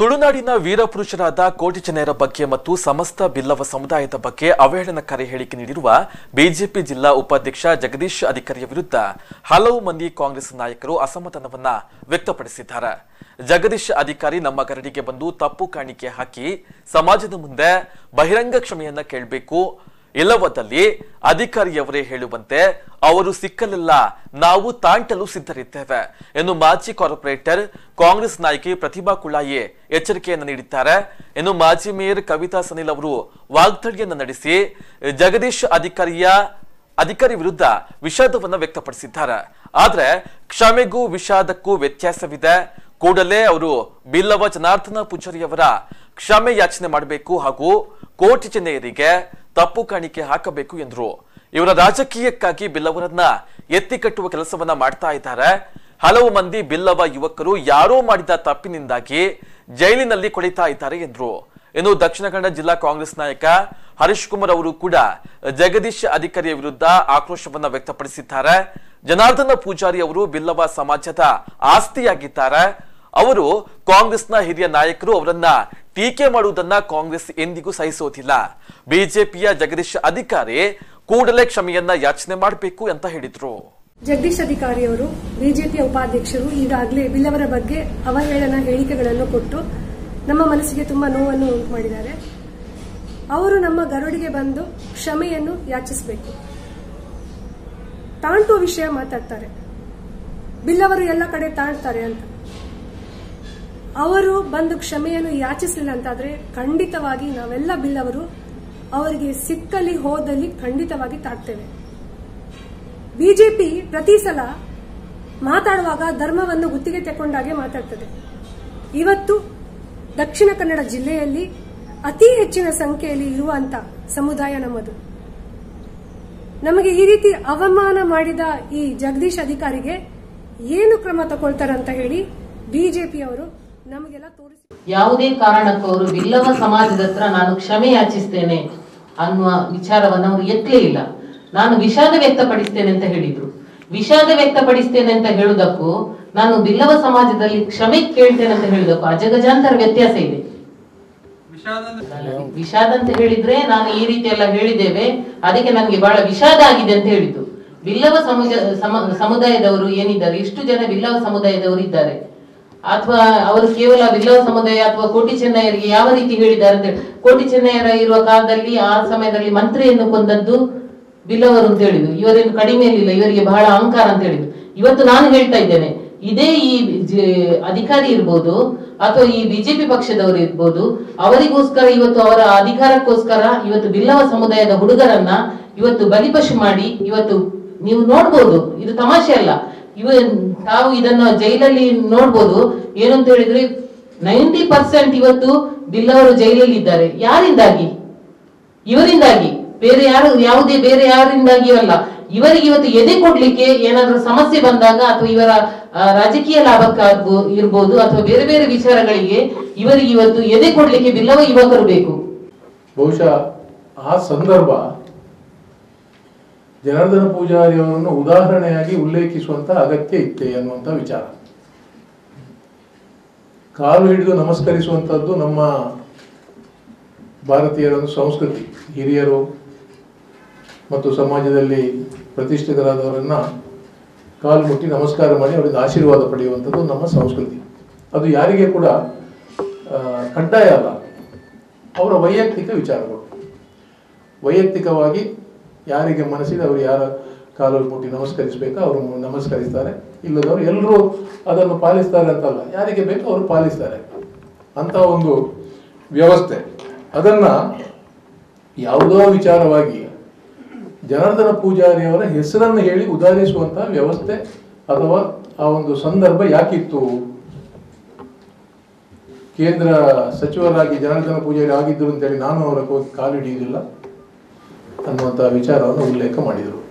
ತುಳುನಾಡಿನ ವೀರಪುರುಷರಾದ ಕೋಟಿಚೆನ್ನೆಯರ ಬಗ್ಗೆ ಮತ್ತು ಸಮಸ್ತ ಬಿಲ್ಲವ ಸಮುದಾಯದ ಬಗ್ಗೆ ಅವಹೇಳನಕಾರಿ ಹೇಳಿಕೆ ನೀಡಿರುವ ಬಿಜೆಪಿ ಜಿಲ್ಲಾ ಉಪಾಧ್ಯಕ್ಷ ಜಗದೀಶ್ ಅಧಿಕಾರಿಯ ವಿರುದ್ಧ ಹಲವು ಮಂದಿ ಕಾಂಗ್ರೆಸ್ ನಾಯಕರು ಅಸಮಾಧಾನವನ್ನ ವ್ಯಕ್ತಪಡಿಸಿದ್ದಾರೆ. ಜಗದೀಶ್ ಅಧಿಕಾರಿ ನಮ್ಮ ಗರಡಿಗೆ ಬಂದು ತಪ್ಪು ಕಾಣಿಕೆ ಹಾಕಿ ಸಮಾಜದ ಮುಂದೆ ಬಹಿರಂಗ ಕ್ಷಮೆಯನ್ನ ಕೇಳಬೇಕು, ಇಲ್ಲವಾದಲ್ಲಿ ಅಧಿಕಾರಿಯವರೇ ಹೇಳುವಂತೆ ಅವರು ಸಿಕ್ಕಲಿಲ್ಲ ನಾವು ತಾಂಟಲು ಸಿದ್ಧರಿದ್ದೇವೆ ಎಂದು ಮಾಜಿ ಕಾರ್ಪೊರೇಟರ್ ಕಾಂಗ್ರೆಸ್ ನಾಯಕಿ ಪ್ರತಿಭಾ ಕುಳಾಯಿ ಎಚ್ಚರಿಕೆಯನ್ನು ನೀಡಿದ್ದಾರೆ. ಇನ್ನು ಮಾಜಿ ಮೇಯರ್ ಕವಿತಾ ಸುನಿ ಅವರು ವಾಗ್ದಾಳಿಯನ್ನು ನಡೆಸಿ ಜಗದೀಶ್ ಅಧಿಕಾರಿ ವಿರುದ್ಧ ವಿಷಾದವನ್ನು ವ್ಯಕ್ತಪಡಿಸಿದ್ದಾರೆ. ಆದರೆ ಕ್ಷಮೆಗೂ ವಿಷಾದಕ್ಕೂ ವ್ಯತ್ಯಾಸವಿದೆ, ಕೂಡಲೇ ಅವರು ಬಿಲ್ಲವ ಜನಾರ್ದನ ಪೂಜಾರಿ ಅವರ ಕ್ಷಮೆ ಯಾಚನೆ ಮಾಡಬೇಕು ಹಾಗೂ ಕೋಟಿಚೆನ್ನೆಯರಿಗೆ ತಪ್ಪು ಕಾಣಿಕೆ ಹಾಕಬೇಕು ಎಂದರು. ಇವರ ರಾಜಕೀಯಕ್ಕಾಗಿ ಬಿಲ್ಲವರನ್ನ ಎತ್ತಿಕಟ್ಟುವ ಕೆಲಸವನ್ನ ಮಾಡ್ತಾ ಇದ್ದಾರೆ. ಹಲವು ಮಂದಿ ಬಿಲ್ಲವ ಯುವಕರು ಯಾರೋ ಮಾಡಿದ ತಪ್ಪಿನಿಂದಾಗಿ ಜೈಲಿನಲ್ಲಿ ಕೊಳಿತಾ ಇದ್ದಾರೆ ಎಂದರು. ಇನ್ನು ದಕ್ಷಿಣ ಕನ್ನಡ ಜಿಲ್ಲಾ ಕಾಂಗ್ರೆಸ್ ನಾಯಕ ಹರೀಶ್ ಕುಮಾರ್ ಅವರು ಕೂಡ ಜಗದೀಶ್ ಅಧಿಕಾರಿಯ ವಿರುದ್ಧ ಆಕ್ರೋಶವನ್ನ ವ್ಯಕ್ತಪಡಿಸಿದ್ದಾರೆ. ಜನಾರ್ದನ ಪೂಜಾರಿ ಅವರು ಬಿಲ್ಲವ ಸಮಾಜದ ಆಸ್ತಿಯಾಗಿದ್ದಾರೆ. ಅವರು ಕಾಂಗ್ರೆಸ್ನ ಹಿರಿಯ ನಾಯಕರು ಅವರನ್ನ ಟೀಕೆ ಮಾಡುವುದನ್ನ ಕಾಂಗ್ರೆಸ್ ಎಂದಿಗೂ ಸಹಿಸೋದಿಲ್ಲ. ಬಿಜೆಪಿಯ ಜಗದೀಶ್ ಅಧಿಕಾರಿ ಕೂಡಲೇ ಕ್ಷಮೆಯನ್ನ ಯಾಚನೆ ಮಾಡಬೇಕು ಅಂತ ಹೇಳಿದ್ರು. ಜಗದೀಶ್ ಅಧಿಕಾರಿ ಅವರು ಬಿಜೆಪಿಯ ಉಪಾಧ್ಯಕ್ಷರು ಈಗಾಗಲೇ ಬಿಲ್ಲವರ ಬಗ್ಗೆ ಅವಹೇಳನ ಹೇಳಿಕೆಗಳನ್ನು ಕೊಟ್ಟು ನಮ್ಮ ಮನಸ್ಸಿಗೆ ತುಂಬಾ ನೋವನ್ನು ಉಂಟು ಮಾಡಿದ್ದಾರೆ. ಅವರು ನಮ್ಮ ಗರುಡಿಗೆ ಬಂದು ಕ್ಷಮೆಯನ್ನು ಯಾಚಿಸಬೇಕು. ತಾಂಟು ವಿಷಯ ಮಾತಾಡ್ತಾರೆ, ಬಿಲ್ಲವರು ಎಲ್ಲ ಕಡೆ ತಾಂಟ್ತಾರೆ ಅಂತ. ಅವರು ಬಂದು ಕ್ಷಮೆಯನ್ನು ಯಾಚಿಸಲಿಲ್ಲ ಅಂತಾದ್ರೆ ಖಂಡಿತವಾಗಿ ನಾವೆಲ್ಲ ಬಿಲ್ಲವರು ಅವರಿಗೆ ಸಿಕ್ಕಲಿ ಹೋದಲ್ಲಿ ಖಂಡಿತವಾಗಿ ತಾಡ್ತೇವೆ. ಬಿಜೆಪಿ ಪ್ರತಿ ಸಲ ಮಾತಾಡುವಾಗ ಧರ್ಮವನ್ನು ಗುತ್ತಿಗೆ ತೆಕ್ಕೊಂಡಾಗೆ ಮಾತಾಡ್ತದೆ. ಇವತ್ತು ದಕ್ಷಿಣ ಕನ್ನಡ ಜಿಲ್ಲೆಯಲ್ಲಿ ಅತಿ ಹೆಚ್ಚಿನ ಸಂಖ್ಯೆಯಲ್ಲಿ ಇರುವಂತ ಸಮುದಾಯ ನಮ್ಮದು. ನಮಗೆ ಈ ರೀತಿ ಅವಮಾನ ಮಾಡಿದ ಈ ಜಗದೀಶ್ ಅಧಿಕಾರಿಗೆ ಏನು ಕ್ರಮ ತಗೊಳ್ತಾರಂತ ಹೇಳಿ ಬಿಜೆಪಿಯವರು ನಮಗೆಲ್ಲ ತೋರಿಸಿ. ಯಾವುದೇ ಕಾರಣಕ್ಕೂ ಅವರು ಬಿಲ್ಲವ ಸಮಾಜದ ಹತ್ರ ನಾನು ಕ್ಷಮೆ ಯಾಚಿಸ್ತೇನೆ ಅನ್ನುವ ವಿಚಾರವನ್ನು ಅವರು ಎತ್ತಲೇ ಇಲ್ಲ. ನಾನು ವಿಷಾದ ವ್ಯಕ್ತಪಡಿಸ್ತೇನೆ ಅಂತ ಹೇಳಿದ್ರು. ವಿಷಾದ ವ್ಯಕ್ತಪಡಿಸ್ತೇನೆ ಅಂತ ಹೇಳುವುದಕ್ಕೂ ನಾನು ಬಿಲ್ಲವ ಸಮಾಜದಲ್ಲಿ ಕ್ಷಮೆ ಕೇಳ್ತೇನೆ ಅಂತ ಹೇಳುವುದಕ್ಕೂ ಅಜಗಜಾಂತರ ವ್ಯತ್ಯಾಸ ಇದೆ. ವಿಷಾದ ಅಂತ ಹೇಳಿದ್ರೆ ನಾನು ಈ ರೀತಿ ಎಲ್ಲ ಹೇಳಿದ್ದೇವೆ, ಅದಕ್ಕೆ ನನಗೆ ಬಹಳ ವಿಷಾದ ಆಗಿದೆ ಅಂತ ಹೇಳಿದ್ದು. ಬಿಲ್ಲವ ಸಮುದಾಯದವರು ಏನಿದ್ದಾರೆ, ಇಷ್ಟು ಜನ ಬಿಲ್ಲವ ಸಮುದಾಯದವರು ಇದ್ದಾರೆ, ಅಥವಾ ಅವರು ಕೇವಲ ಬಿಲ್ಲವ ಸಮುದಾಯ ಅಥವಾ ಕೋಟಿಚೆನ್ನಯ್ಯರಿಗೆ ಯಾವ ರೀತಿ ಹೇಳಿದ್ದಾರೆ ಅಂತ. ಕೋಟಿಚೆನ್ನಯ್ಯರ ಇರುವ ಕಾಲದಲ್ಲಿ ಆ ಸಮಯದಲ್ಲಿ ಮಂತ್ರಿಯನ್ನು ಕೊಂದದ್ದು ಬಿಲ್ಲವರು ಅಂತ ಹೇಳಿದ್ರು. ಇವರೇನು ಕಡಿಮೆ ಇರಲಿಲ್ಲ, ಇವರಿಗೆ ಬಹಳ ಅಹಂಕಾರ ಅಂತ ಹೇಳಿದ್ರು. ಇವತ್ತು ನಾನು ಹೇಳ್ತಾ ಇದ್ದೇನೆ, ಇದೇ ಈ ಅಧಿಕಾರಿ ಇರ್ಬೋದು ಅಥವಾ ಈ ಬಿಜೆಪಿ ಪಕ್ಷದವರು ಇರ್ಬೋದು, ಅವರಿಗೋಸ್ಕರ ಇವತ್ತು ಅವರ ಅಧಿಕಾರಕ್ಕೋಸ್ಕರ ಇವತ್ತು ಬಿಲ್ಲವ ಸಮುದಾಯದ ಹುಡುಗರನ್ನ ಇವತ್ತು ಬಲಿಪಶು ಮಾಡಿ ಇವತ್ತು ನೀವು ನೋಡ್ಬೋದು, ಇದು ತಮಾಷೆ ಅಲ್ಲ. ತಾವು ಇದನ್ನ ಜೈಲಲ್ಲಿ ನೋಡ್ಬೋದು. ಏನಂತ ಹೇಳಿದ್ರೆ 90% ಇವತ್ತು ಬಿಲ್ಲವರು ಜೈಲಲ್ಲಿ ಇದ್ದಾರೆ. ಯಾರಿಂದಾಗಿ? ಇವರಿಂದಾಗಿ, ಬೇರೆ ಯಾರು, ಯಾವುದೇ ಬೇರೆ ಯಾರಿಂದಾಗಿಯೂ ಅಲ್ಲ. ಇವರಿಗೆ ಇವತ್ತು ಎದೆ ಕೊಡ್ಲಿಕ್ಕೆ ಏನಾದ್ರೂ ಸಮಸ್ಯೆ ಬಂದಾಗ ಅಥವಾ ಇವರ ರಾಜಕೀಯ ಲಾಭಕ್ಕಾಗೂ ಇರ್ಬೋದು ಅಥವಾ ಬೇರೆ ಬೇರೆ ವಿಚಾರಗಳಿಗೆ ಇವರಿಗೆ ಇವತ್ತು ಎದೆ ಕೊಡ್ಲಿಕ್ಕೆ ಬಿಲ್ಲವ ಯುವಕರು ಬೇಕು. ಬಹುಶಃ ಆ ಸಂದರ್ಭ ಜನಾರ್ದನ ಪೂಜಾರಿಯವರನ್ನು ಉದಾಹರಣೆಯಾಗಿ ಉಲ್ಲೇಖಿಸುವಂತ ಅಗತ್ಯ ಇತ್ತೆ ಅನ್ನುವಂಥ ವಿಚಾರ. ಕಾಲು ಹಿಡಿದು ನಮಸ್ಕರಿಸುವಂಥದ್ದು ನಮ್ಮ ಭಾರತೀಯರ ಒಂದು ಸಂಸ್ಕೃತಿ. ಹಿರಿಯರು ಮತ್ತು ಸಮಾಜದಲ್ಲಿ ಪ್ರತಿಷ್ಠಿತರಾದವರನ್ನ ಕಾಲು ಮುಟ್ಟಿ ನಮಸ್ಕಾರ ಮಾಡಿ ಅವರಿಂದ ಆಶೀರ್ವಾದ ಪಡೆಯುವಂಥದ್ದು ನಮ್ಮ ಸಂಸ್ಕೃತಿ. ಅದು ಯಾರಿಗೆ ಕೂಡ ಕಡ್ಡಾಯ ಅಲ್ಲ, ಅವರ ವೈಯಕ್ತಿಕ ವಿಚಾರಗಳು. ವೈಯಕ್ತಿಕವಾಗಿ ಯಾರಿಗೆ ಮನಸ್ಸಿದೆ ಅವರು ಯಾರ ಕಾಲು ಮುಟ್ಟಿ ನಮಸ್ಕರಿಸಬೇಕು ಅವರು ನಮಸ್ಕರಿಸ್ತಾರೆ, ಇಲ್ಲದವರು ಎಲ್ಲರೂ ಅದನ್ನು ಪಾಲಿಸ್ತಾರೆ ಅಂತಲ್ಲ, ಯಾರಿಗೆ ಬೇಕು ಅವರು ಪಾಲಿಸ್ತಾರೆ ಅಂತ ಒಂದು ವ್ಯವಸ್ಥೆ. ಅದನ್ನು ಯಾವುದೋ ವಿಚಾರವಾಗಿ ಜನಾರ್ದನ ಪೂಜಾರಿಯವರ ಹೆಸರನ್ನು ಹೇಳಿ ಉದಾಹರಿಸುವಂತಹ ವ್ಯವಸ್ಥೆ ಅಥವಾ ಆ ಒಂದು ಸಂದರ್ಭ ಯಾಕಿತ್ತು? ಕೇಂದ್ರ ಸಚಿವರಾಗಿ ಜನಾರ್ದನ ಪೂಜಾರಿ ಆಗಿದ್ದರು ಅಂತೇಳಿ ನಾನು ಅವರ ಕಾಲಿಡಿಯುವುದಿಲ್ಲ ಅನ್ನುವಂಥ ವಿಚಾರವನ್ನು ಉಲ್ಲೇಖ ಮಾಡಿದರು.